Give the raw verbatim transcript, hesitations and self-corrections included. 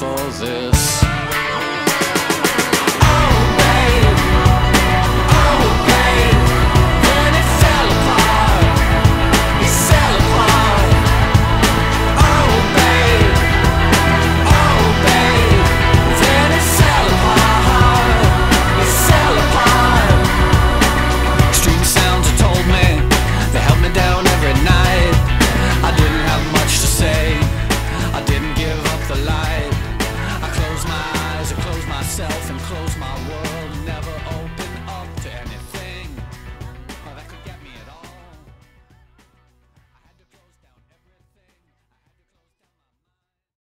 for this. Close my